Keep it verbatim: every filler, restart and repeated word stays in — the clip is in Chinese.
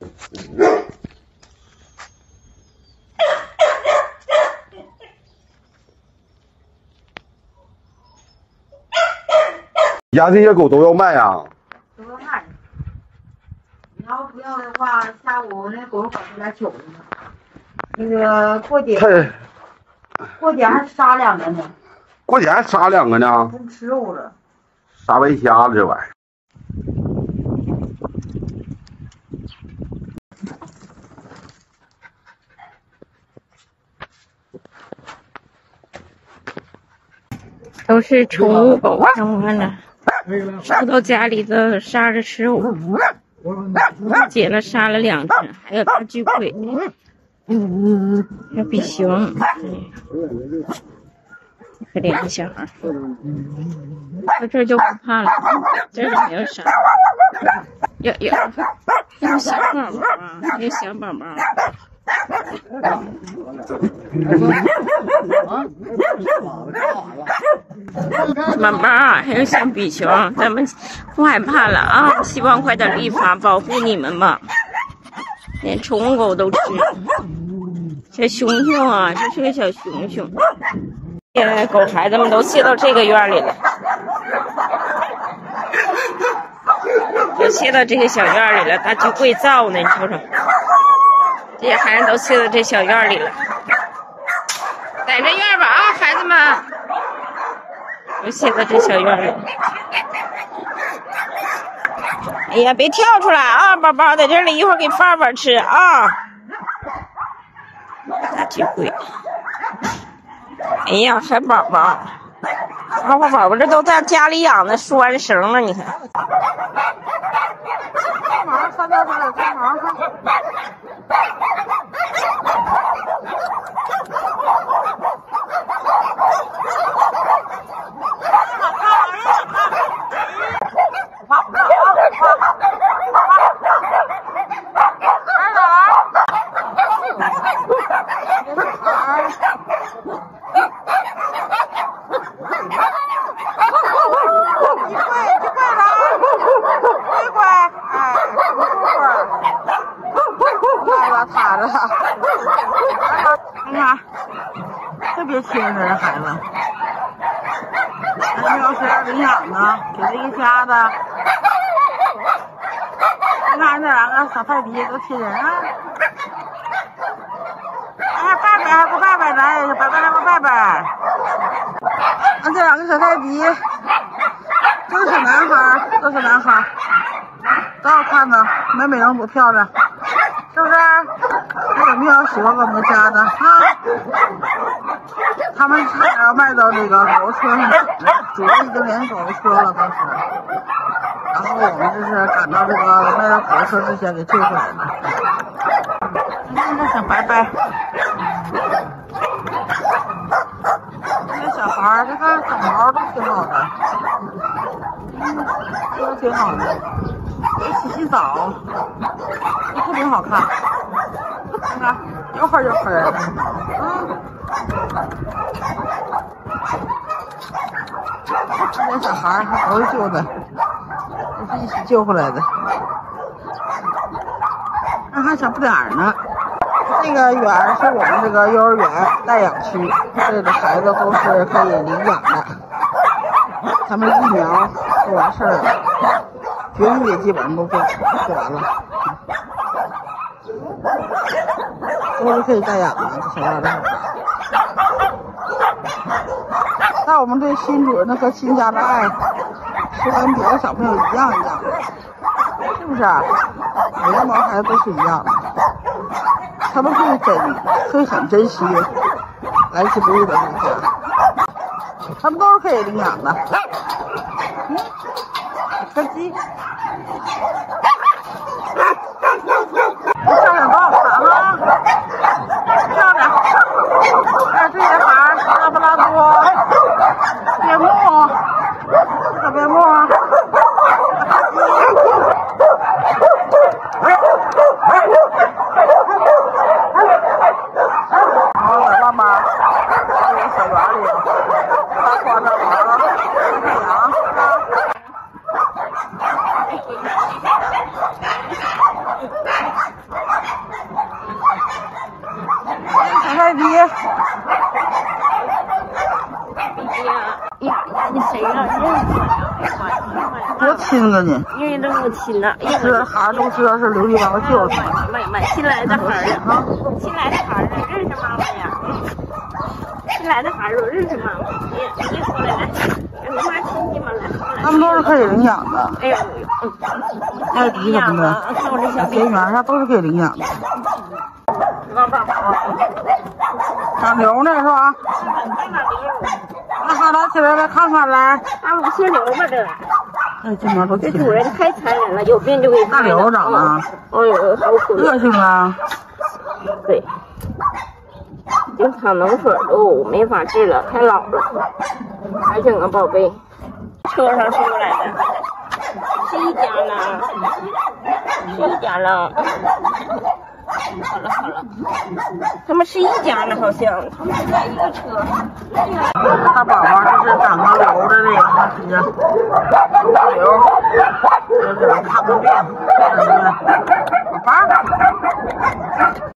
你家这些狗都要卖啊？都要卖。你要不要的话，下午那狗跑出来取了呢。那个过节，过节还杀两个呢。过节还杀两个呢？真吃肉了。杀白瞎了这玩意儿。 都是宠物狗，让我呢收到家里的杀了十五，解了杀了两只，还有大巨龟，还有比熊，可怜的小孩，到这就不怕了，这里没有啥，有有有小宝宝啊，有小宝宝。 妈妈，还有小比熊，咱们不害怕了啊！希望快点立法保护你们吧，连宠物狗都吃。小熊熊啊，这是个小熊熊。现在狗孩子们都卸到这个院里了，都卸到这个小院里了，大鸡跪灶呢，你瞅瞅。 这些孩子都去到这小院里了，在这院吧啊，孩子们，都去到这小院里。哎呀，别跳出来啊，宝宝，在这里一会儿给饭碗吃啊。大鸡龟，哎呀，海宝宝，花花宝宝，这都在家里养的拴绳了，你看。 干嘛？看到他了？干嘛？快别都亲人啊！哎呀，拜拜还不拜拜咱，拜拜还不拜拜。啊，这两个小泰迪都是小男孩，都是男孩，多好看呢，美美容多漂亮，是不是？还有没有喜欢我们家的啊？他们差点要卖到这个狗车上，主要已经连狗都说了，当时。 然后我们就是赶到这个卖到火车之前给救回来了。看这小白白，这小孩这个长毛都挺好的，嗯，都挺好的。一起洗澡，都特别好看。看看，又黑又黑的，嗯。这些小孩还都是救的。 是一起救回来的，那还小不点儿呢。这个园是我们这个幼儿园带养区，这里的孩子都是可以领养的。他们疫苗做完事儿了，绝育也基本上都做做完了，都是可以带养的这小样的。但我们对新主人的和新家的爱。 是跟别的小朋友一样一样的，是不是？每个毛孩子都是一样的，他们会珍，会很珍惜来之不易的东西，他们都是可以领养的。嗯，小鸡，漂亮多好看啊！漂亮，啊，这些孩拉布拉多、边牧。 小边牧，然后我爸妈在这个小园里发光着玩，太阳。亲个呢？因为这母亲呢，这孩儿都知道是琉璃娃娃教的。买买新来的孩儿啊，新来的孩儿认识妈妈呀？新来的孩儿我认识妈妈，别别说了，俺妈亲戚嘛来。他们都是可以领养的。哎呦，艾迪什么的，田园啥都是可以领养的。长瘤呢是吧？那好了，起来来看看来。啊，我姓刘吧这。哎，这毛都起来。这主人太残忍了，有病就给大刘长啊！哎呦，好苦。恶性啊！对，经常脓水都没法治了，太老了。还整个宝贝，车上收来的，是一家呢，是一家了。好了好了，他们是一家呢，好像他们是在一个车。大宝宝这是长个瘤的这个，大瘤，这是看不见，是不是？宝宝。